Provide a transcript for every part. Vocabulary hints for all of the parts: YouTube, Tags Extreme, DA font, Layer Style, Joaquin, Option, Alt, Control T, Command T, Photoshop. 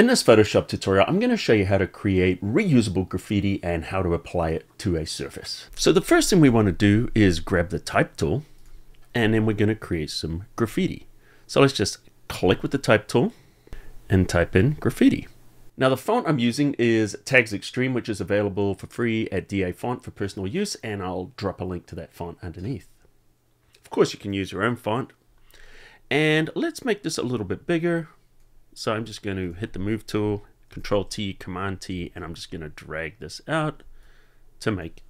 In this Photoshop tutorial, I'm going to show you how to create reusable graffiti and how to apply it to a surface. So the first thing we want to do is grab the type tool, and then we're going to create some graffiti. So let's just click with the type tool and type in graffiti. Now the font I'm using is Tags Extreme, which is available for free at DA font for personal use, and I'll drop a link to that font underneath. Of course you can use your own font. And let's make this a little bit bigger. So I'm just going to hit the move tool, Control T, Command T, and I'm just going to drag this out to make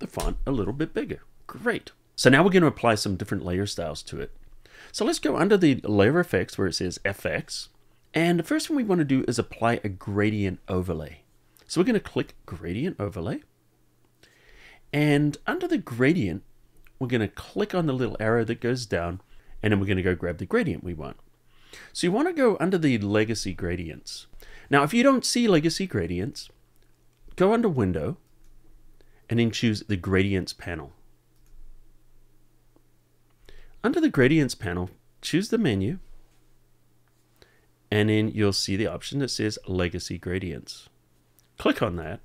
the font a little bit bigger. Great. So now we're going to apply some different layer styles to it. So let's go under the layer effects where it says FX. And the first thing we want to do is apply a gradient overlay. So we're going to click gradient overlay. And under the gradient, we're going to click on the little arrow that goes down, and then we're going to go grab the gradient we want. So you want to go under the legacy gradients. Now, if you don't see legacy gradients, go under window and then choose the gradients panel. Under the gradients panel, choose the menu, and then you'll see the option that says legacy gradients. Click on that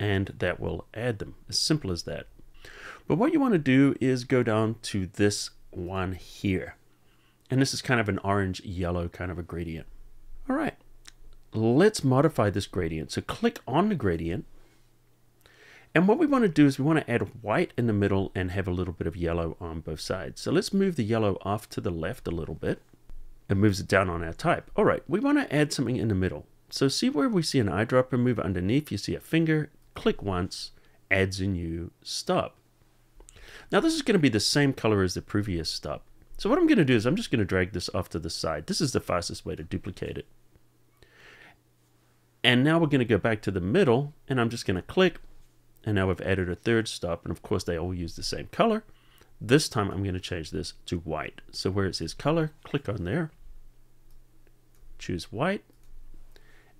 and that will add them, as simple as that. But what you want to do is go down to this one here. And this is kind of an orange yellow kind of a gradient. All right, let's modify this gradient. So click on the gradient. And what we want to do is we want to add white in the middle and have a little bit of yellow on both sides. So let's move the yellow off to the left a little bit. It moves it down on our type. All right, we want to add something in the middle. So see where we see an eyedropper, move underneath, you see a finger, click once, adds a new stop. Now this is going to be the same color as the previous stop. So what I'm going to do is I'm just going to drag this off to the side. This is the fastest way to duplicate it. And now we're going to go back to the middle, and I'm just going to click, and now we've added a third stop, and of course they all use the same color. This time I'm going to change this to white. So where it says color, click on there, choose white,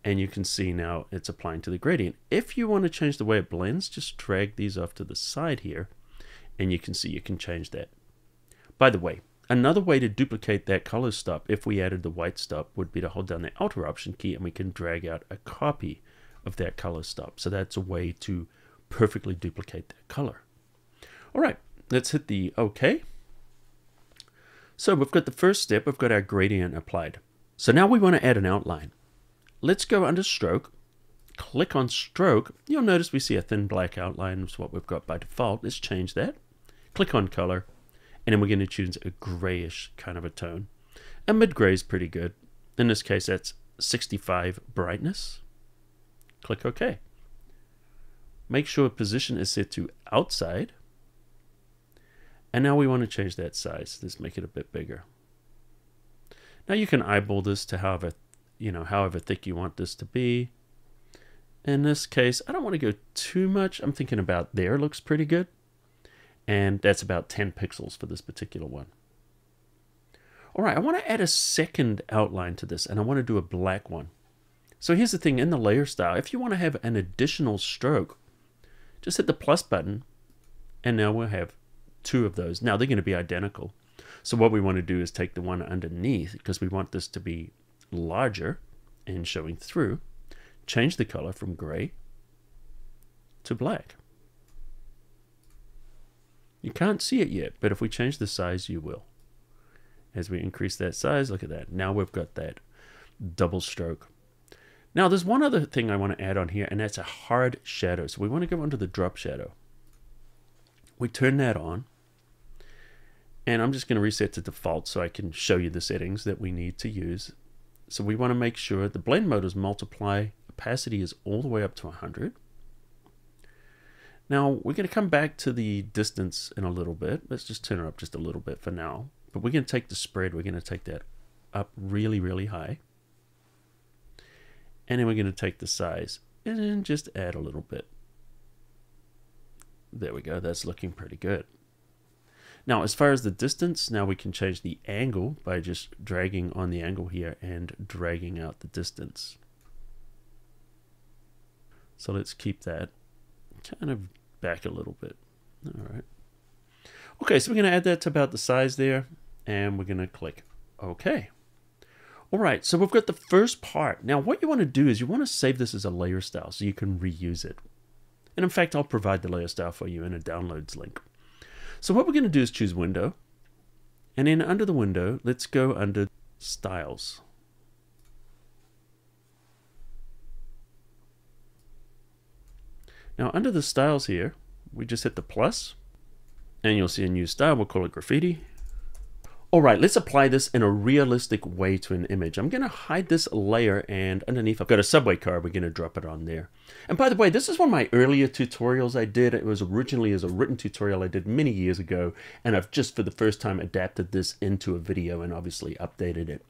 and you can see now it's applying to the gradient. If you want to change the way it blends, just drag these off to the side here, and you can see you can change that. By the way, another way to duplicate that color stop, if we added the white stop, would be to hold down the Alt or Option key, and we can drag out a copy of that color stop. So that's a way to perfectly duplicate that color. All right, let's hit the OK. So we've got the first step, we've got our gradient applied. So now we want to add an outline. Let's go under stroke, click on stroke. You'll notice we see a thin black outline, which is what we've got by default. Let's change that. Click on color. And then we're going to choose a grayish kind of a tone. And mid-gray is pretty good. In this case, that's 65 brightness. Click OK. Make sure position is set to outside. And now we want to change that size. Let's make it a bit bigger. Now you can eyeball this to however thick you want this to be. In this case, I don't want to go too much. I'm thinking about there looks pretty good. And that's about 10 pixels for this particular one. All right, I want to add a second outline to this, and I want to do a black one. So here's the thing, in the layer style, if you want to have an additional stroke, just hit the plus button, and now we'll have two of those. Now they're going to be identical. So what we want to do is take the one underneath, because we want this to be larger and showing through, change the color from gray to black. You can't see it yet, but if we change the size, you will. As we increase that size, look at that. Now we've got that double stroke. Now there's one other thing I want to add on here, and that's a hard shadow. So we want to go onto the drop shadow. We turn that on, and I'm just going to reset to default so I can show you the settings that we need to use. So we want to make sure the blend mode is multiply, opacity is all the way up to 100. Now, we're going to come back to the distance in a little bit. Let's just turn it up just a little bit for now. But we're going to take the spread. We're going to take that up really, really high. And then we're going to take the size and then just add a little bit. There we go. That's looking pretty good. Now, as far as the distance, now we can change the angle by just dragging on the angle here and dragging out the distance. So let's keep that kind of back a little bit. All right. Okay, so we're going to add that to about the size there, and we're going to click OK. All right, so we've got the first part. Now what you want to do is you want to save this as a layer style so you can reuse it. And in fact, I'll provide the layer style for you in a downloads link. So what we're going to do is choose window. And then under the window, let's go under styles. Now under the styles here, we just hit the plus and you'll see a new style. We'll call it graffiti. All right, let's apply this in a realistic way to an image. I'm going to hide this layer, and underneath I've got a subway car. We're going to drop it on there. And by the way, this is one of my earlier tutorials I did. It was originally as a written tutorial I did many years ago, and I've just for the first time adapted this into a video and obviously updated it.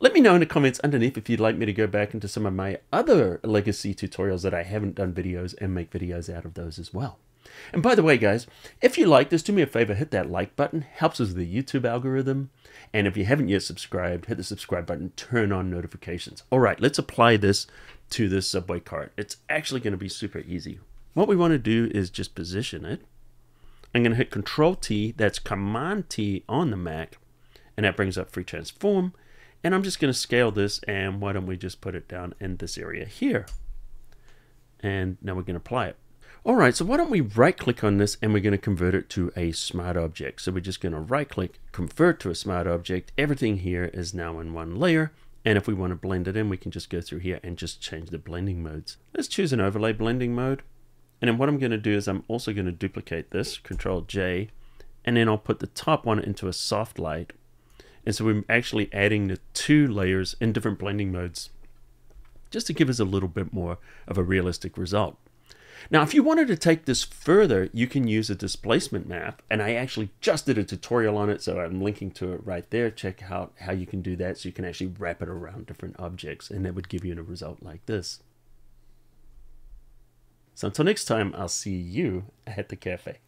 Let me know in the comments underneath if you'd like me to go back into some of my other legacy tutorials that I haven't done videos and make videos out of those as well. And by the way, guys, if you like this, do me a favor, hit that like button. Helps us with the YouTube algorithm. And if you haven't yet subscribed, hit the subscribe button, turn on notifications. All right, let's apply this to this subway cart. It's actually going to be super easy. What we want to do is just position it. I'm going to hit Control T, that's Command T on the Mac, and that brings up Free Transform. And I'm just going to scale this, and why don't we just put it down in this area here. And now we're going to apply it. All right, so why don't we right click on this and we're going to convert it to a smart object. So we're just going to right click, convert to a smart object. Everything here is now in one layer. And if we want to blend it in, we can just go through here and just change the blending modes. Let's choose an overlay blending mode. And then what I'm going to do is I'm also going to duplicate this, Control J, and then I'll put the top one into a soft light. And so we're actually adding the two layers in different blending modes just to give us a little bit more of a realistic result. Now, if you wanted to take this further, you can use a displacement map, and I actually just did a tutorial on it, so I'm linking to it right there. Check out how you can do that so you can actually wrap it around different objects, and that would give you a result like this. So until next time, I'll see you at the cafe.